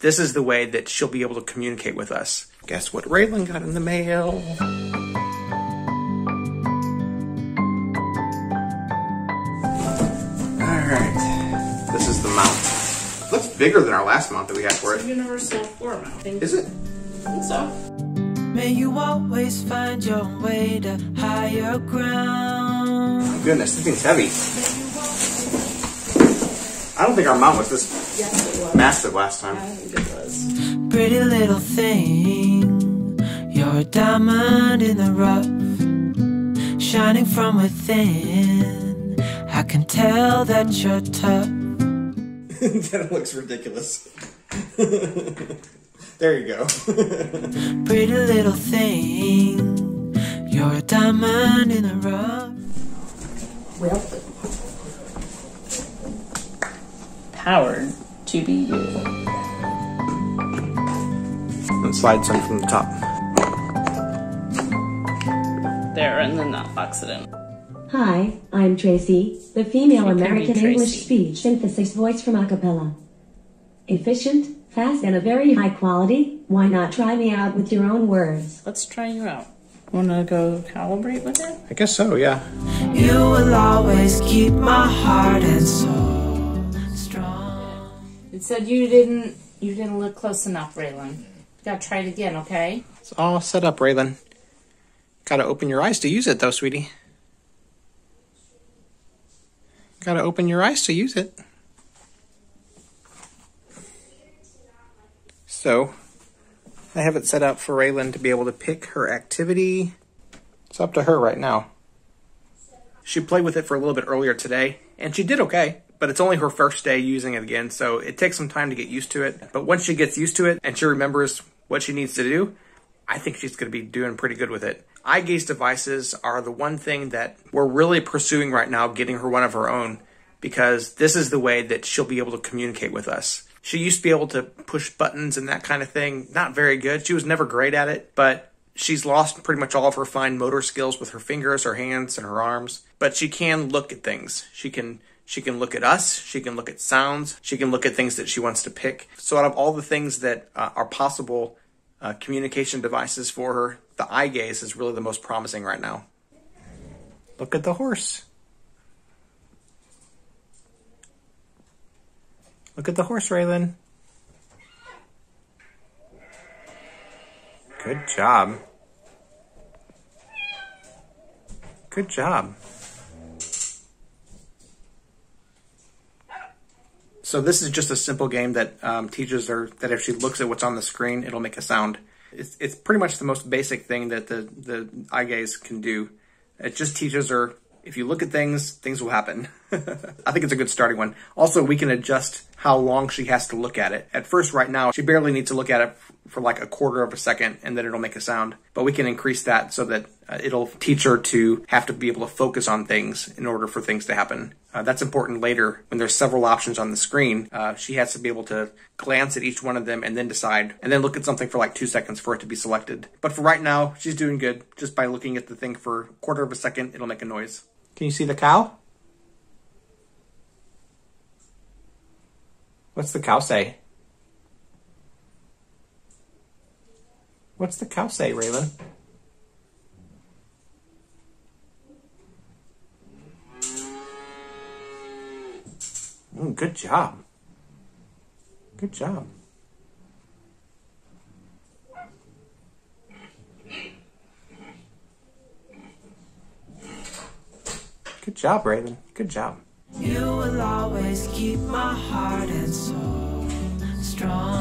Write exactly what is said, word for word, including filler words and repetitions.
This is the way that she'll be able to communicate with us. Guess what Raelynn got in the mail? Alright, this is the mount. It looks bigger than our last mount that we had for it. It's a universal floor mount. Is it? I think so. May you always find your way to higher ground. Oh my goodness, this thing's heavy. I don't think our mount was this yes, it was. massive last time. I think it was. Pretty little thing, you're a diamond in the rough, shining from within. I can tell that you're tough. That looks ridiculous. There you go. Pretty little thing, you're a diamond in the rough. Well. Powered to be you. Let's slide some from the top. There, and then that box it in. Hi, I'm Tracy, the female American English speech synthesis voice from Acapella. Efficient, fast, and a very high quality. Why not try me out with your own words? Let's try you out. Wanna go calibrate with it? I guess so, yeah. You will always keep my heart and soul. It said you didn't you didn't look close enough, Raelynn. You gotta try it again, okay? It's all set up, Raelynn. Gotta open your eyes to use it though, sweetie. Gotta open your eyes to use it. So I have it set up for Raelynn to be able to pick her activity. It's up to her right now. She played with it for a little bit earlier today, and she did okay. But it's only her first day using it again, so it takes some time to get used to it. But once she gets used to it and she remembers what she needs to do, I think she's going to be doing pretty good with it. Eye gaze devices are the one thing that we're really pursuing right now, getting her one of her own, because this is the way that she'll be able to communicate with us. She used to be able to push buttons and that kind of thing. Not very good. She was never great at it, but she's lost pretty much all of her fine motor skills with her fingers, her hands, and her arms. But she can look at things. She can... She can look at us, she can look at sounds, she can look at things that she wants to pick. So out of all the things that uh, are possible uh, communication devices for her, the eye gaze is really the most promising right now. Look at the horse. Look at the horse, Raelynn. Good job. Good job. So this is just a simple game that um, teaches her that if she looks at what's on the screen, it'll make a sound. It's, it's pretty much the most basic thing that the, the eye gaze can do. It just teaches her, if you look at things, things will happen. I think it's a good starting one. Also, we can adjust how long she has to look at it. At first, right now, she barely needs to look at it for like a quarter of a second, and then it'll make a sound. But we can increase that so that uh, it'll teach her to have to be able to focus on things in order for things to happen. Uh, that's important later when there's several options on the screen. Uh, she has to be able to glance at each one of them and then decide, and then look at something for like two seconds for it to be selected. But for right now, she's doing good. Just by looking at the thing for a quarter of a second, it'll make a noise. Can you see the cow? What's the cow say? What's the cow say, Raelynn? Mm, good job. Good job. Good job, Raelynn. Good job. You will always keep my heart and soul strong.